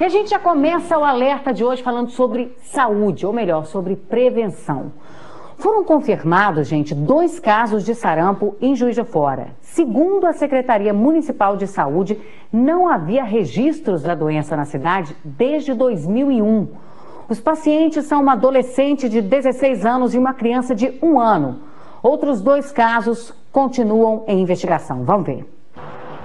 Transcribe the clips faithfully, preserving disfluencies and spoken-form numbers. E a gente já começa o alerta de hoje falando sobre saúde, ou melhor, sobre prevenção. Foram confirmados, gente, dois casos de sarampo em Juiz de Fora. Segundo a Secretaria Municipal de Saúde, não havia registros da doença na cidade desde dois mil e um. Os pacientes são uma adolescente de dezesseis anos e uma criança de um ano. Outros dois casos continuam em investigação. Vamos ver.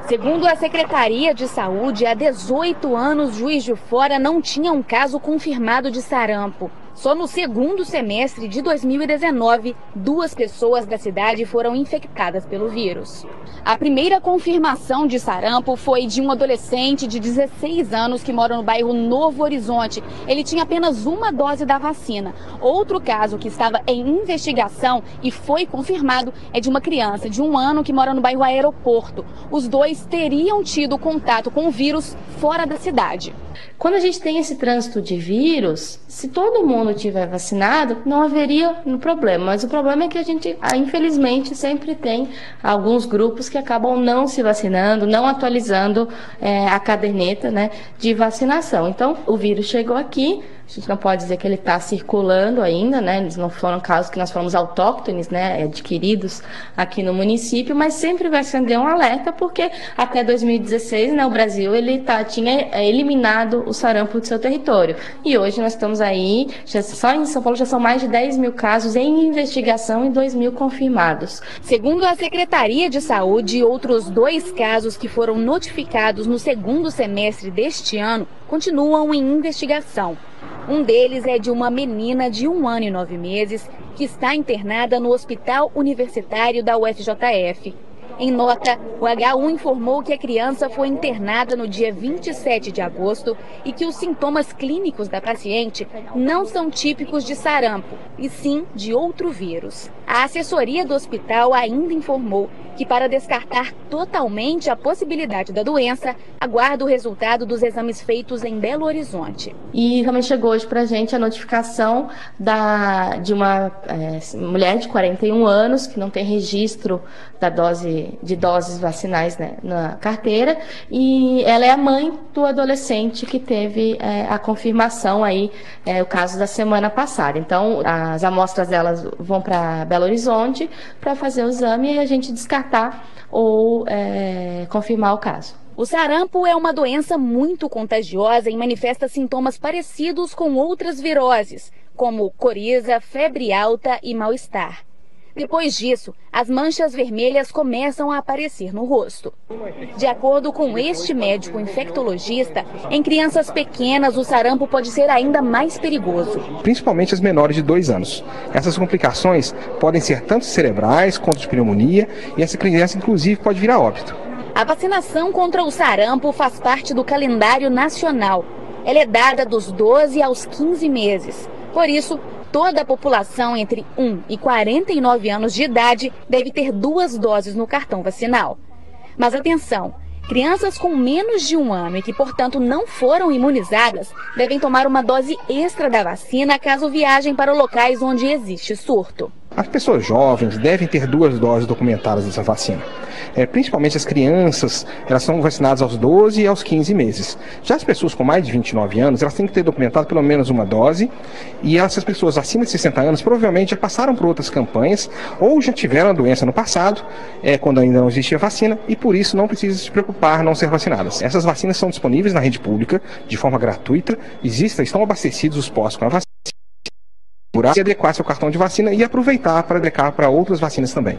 Segundo a Secretaria de Saúde, há dezoito anos, Juiz de Fora não tinha um caso confirmado de sarampo. Só no segundo semestre de dois mil e dezenove, duas pessoas da cidade foram infectadas pelo vírus. A primeira confirmação de sarampo foi de um adolescente de dezesseis anos que mora no bairro Novo Horizonte. Ele tinha apenas uma dose da vacina. Outro caso que estava em investigação e foi confirmado é de uma criança de um ano que mora no bairro Aeroporto. Os dois teriam tido contato com o vírus fora da cidade. Quando a gente tem esse trânsito de vírus, se todo mundo tiver vacinado, não haveria um problema. Mas o problema é que a gente, infelizmente, sempre tem alguns grupos que acabam não se vacinando, não atualizando é, a caderneta, né, de vacinação. Então, o vírus chegou aqui, a gente não pode dizer que ele está circulando ainda, né? Eles não foram casos que nós fomos autóctones, né, adquiridos aqui no município, mas sempre vai acender um alerta, porque até dois mil e dezesseis, né, o Brasil ele tá, tinha eliminado o sarampo do seu território. E hoje nós estamos aí, já, só em São Paulo já são mais de dez mil casos em investigação e dois mil confirmados. Segundo a Secretaria de Saúde, outros dois casos que foram notificados no segundo semestre deste ano continuam em investigação. Um deles é de uma menina de um ano e nove meses que está internada no Hospital Universitário da U F J F. Em nota, o H U informou que a criança foi internada no dia vinte e sete de agosto e que os sintomas clínicos da paciente não são típicos de sarampo, e sim de outro vírus. A assessoria do hospital ainda informou que, para descartar totalmente a possibilidade da doença, aguarda o resultado dos exames feitos em Belo Horizonte. E realmente chegou hoje para a gente a notificação da, de uma é, mulher de quarenta e um anos, que não tem registro da dose, de doses vacinais, né, na carteira, e ela é a mãe do adolescente que teve é, a confirmação, aí, é, o caso da semana passada. Então, as amostras delas vão para Belo Horizonte para fazer o exame e a gente descarta ou é, confirmar o caso. O sarampo é uma doença muito contagiosa e manifesta sintomas parecidos com outras viroses, como coriza, febre alta e mal-estar. Depois disso, as manchas vermelhas começam a aparecer no rosto. De acordo com este médico infectologista, em crianças pequenas o sarampo pode ser ainda mais perigoso. Principalmente as menores de dois anos. Essas complicações podem ser tanto cerebrais quanto de pneumonia, e essa criança inclusive pode vir a óbito. A vacinação contra o sarampo faz parte do calendário nacional. Ela é dada dos doze aos quinze meses. Por isso, toda a população entre um e quarenta e nove anos de idade deve ter duas doses no cartão vacinal. Mas atenção, crianças com menos de um ano e que, portanto, não foram imunizadas devem tomar uma dose extra da vacina caso viajem para locais onde existe surto. As pessoas jovens devem ter duas doses documentadas dessa vacina. É, principalmente as crianças, elas são vacinadas aos doze e aos quinze meses. Já as pessoas com mais de vinte e nove anos, elas têm que ter documentado pelo menos uma dose. E essas pessoas acima de sessenta anos provavelmente já passaram por outras campanhas ou já tiveram a doença no passado, é, quando ainda não existia vacina, e por isso não precisa se preocupar não ser vacinadas. Essas vacinas são disponíveis na rede pública de forma gratuita, existem, estão abastecidos os postos com a vacina. E adequar seu cartão de vacina e aproveitar para adequar para outras vacinas também.